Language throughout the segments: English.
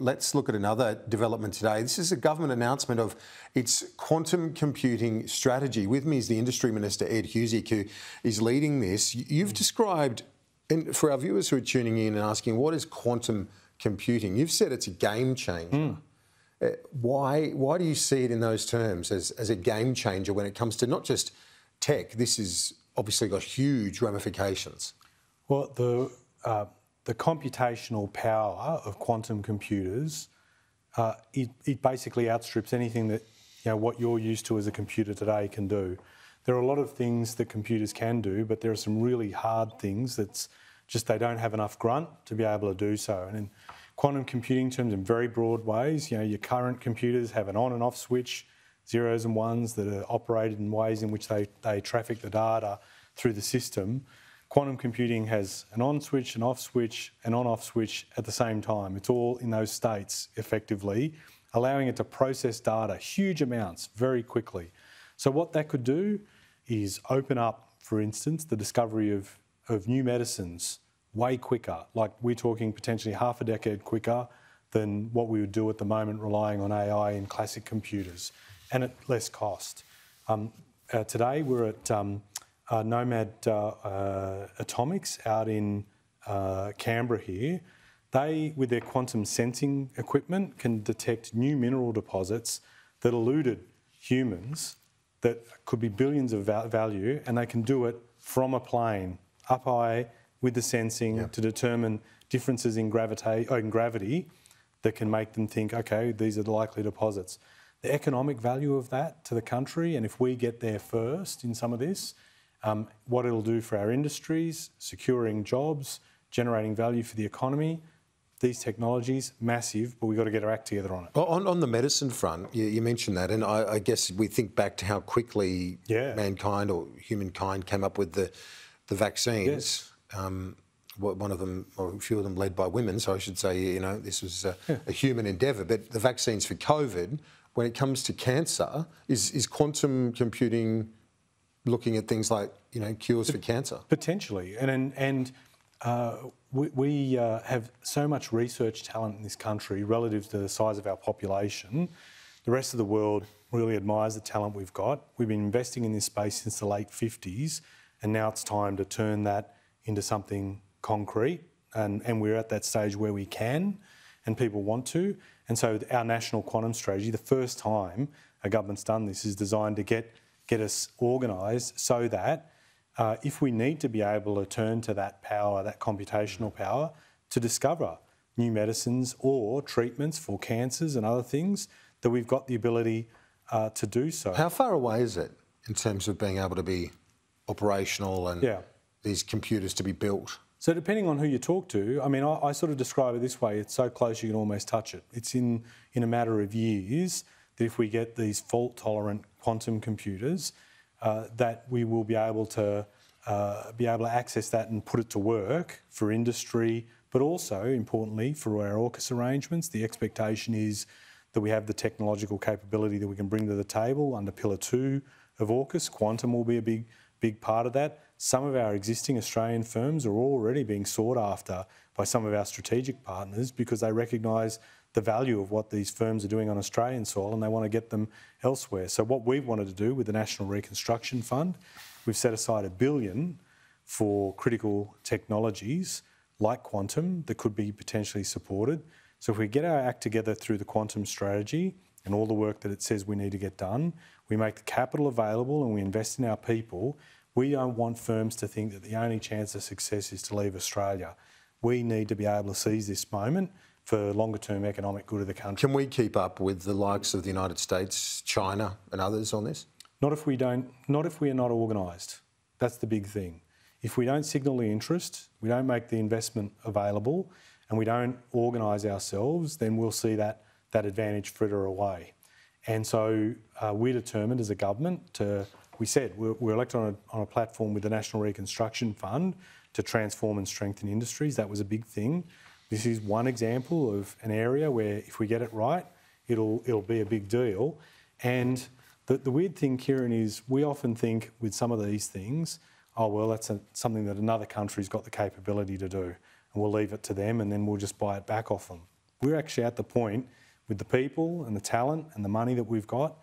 let's look at another development today. This is a government announcement of its quantum computing strategy. With me is the Industry Minister, Ed Husic, who is leading this. You've described, and for our viewers who are tuning in and asking, what is quantum computing? You've said it's a game changer. Why do you see it in those terms as a game changer when it comes to not just tech? This has obviously got huge ramifications. Well, the computational power of quantum computers, it basically outstrips anything that, you know, what you're used to as a computer today can do. There are a lot of things that computers can do, but there are some really hard things that's just they don't have enough grunt to be able to do so. And in quantum computing terms, in very broad ways, you know, your current computers have an on and off switch, zeros and ones that are operated in ways in which they traffic the data through the system. Quantum computing has an on switch, an off switch, an on-off switch at the same time. It's all in those states, effectively, allowing it to process data, huge amounts, very quickly. So what that could do is open up, for instance, the discovery of new medicines way quicker. Like, we're talking potentially half a decade quicker than what we would do at the moment relying on AI in classic computers, and at less cost. Today we're at Atomics out in Canberra here. They, with their quantum sensing equipment, can detect new mineral deposits that eluded humans that could be billions of value, and they can do it from a plane up high with the sensing to determine differences in gravity that can make them think, okay, these are the likely deposits. The economic value of that to the country, and if we get there first in some of this, what it'll do for our industries, securing jobs, generating value for the economy, these technologies, massive, but we've got to get our act together on it. On the medicine front, you mentioned that, and I guess we think back to how quickly mankind or humankind came up with the vaccines. Yes. One of them, or a few of them, led by women, so I should say, you know, this was a human endeavour. But the vaccines for COVID, when it comes to cancer, is quantum computing looking at things like, you know, cures for cancer? Potentially. And we have so much research talent in this country relative to the size of our population. The rest of the world really admires the talent we've got. We've been investing in this space since the late 50s, and now it's time to turn that into something concrete. And we're at that stage where we can and people want to. And so our national quantum strategy, the first time a government's done this, is designed to get us organised so that if we need to be able to turn to that power, that computational power, to discover new medicines or treatments for cancers and other things, that we've got the ability to do so. How far away is it in terms of being able to be operational and these computers to be built? So depending on who you talk to, I mean, I sort of describe it this way: it's so close you can almost touch it. It's in a matter of years that if we get these fault-tolerant quantum computers, that we will be able to access that and put it to work for industry, but also, importantly, for our AUKUS arrangements. The expectation is that we have the technological capability that we can bring to the table under Pillar 2 of AUKUS. Quantum will be a big part of that. Some of our existing Australian firms are already being sought after by some of our strategic partners because they recognise the value of what these firms are doing on Australian soil, and they want to get them elsewhere. So what we've wanted to do with the National Reconstruction Fund, we've set aside $1 billion for critical technologies like quantum that could be potentially supported. So if we get our act together through the quantum strategy and all the work that it says we need to get done, we make the capital available and we invest in our people. We don't want firms to think that the only chance of success is to leave Australia. We need to be able to seize this moment for longer-term economic good of the country. Can we keep up with the likes of the United States, China and others on this? Not if we are not organised. That's the big thing. If we don't signal the interest, we don't make the investment available and we don't organise ourselves, then we'll see that advantage fritter away. And so we're determined as a government to... We said we're elected on a platform with the National Reconstruction Fund to transform and strengthen industries. That was a big thing. This is one example of an area where if we get it right, it'll be a big deal. And the weird thing, Kieran, is we often think with some of these things, oh, well, that's something that another country's got the capability to do, and we'll leave it to them and then we'll just buy it back off them. We're actually at the point with the people and the talent and the money that we've got.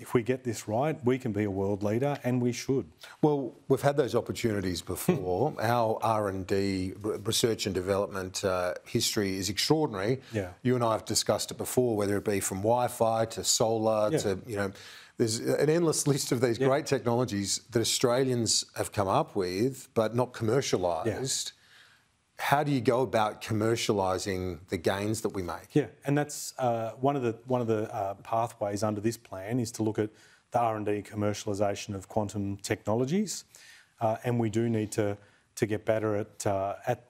If we get this right, we can be a world leader, and we should. Well, we've had those opportunities before. Our R&D, research and development history is extraordinary. Yeah. You and I have discussed it before, whether it be from Wi-Fi to solar to, you know, there's an endless list of these great technologies that Australians have come up with but not commercialised. Yeah. How do you go about commercialising the gains that we make? Yeah, and that's one of the pathways under this plan is to look at the R&D commercialisation of quantum technologies, and we do need to get better at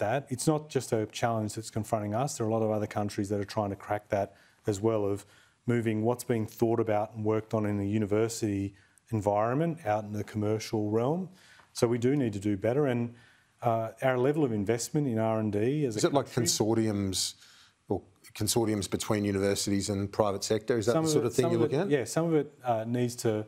that. It's not just a challenge that's confronting us. There are a lot of other countries that are trying to crack that as well, of moving what's being thought about and worked on in a university environment out in the commercial realm. So we do need to do better, and our level of investment in R&D... Is it like consortiums or consortiums between universities and private sector? Is that the sort of thing you're looking at? Yeah, some of it needs to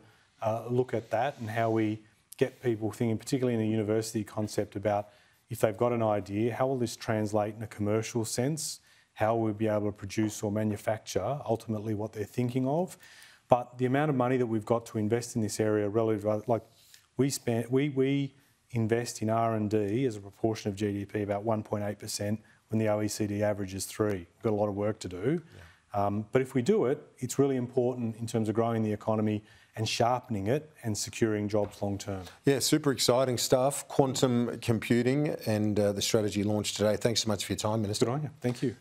look at that and how we get people thinking, particularly in a university concept, about if they've got an idea, how will this translate in a commercial sense? How we'll be able to produce or manufacture ultimately what they're thinking of. But the amount of money that we've got to invest in this area relative, like we invest in R&D as a proportion of GDP about 1.8% when the OECD average is 3%. We've got a lot of work to do. Yeah. But if we do it, it's really important in terms of growing the economy and sharpening it and securing jobs long term. Yeah, super exciting stuff. Quantum computing and the strategy launched today. Thanks so much for your time, Minister. Good on you. Thank you.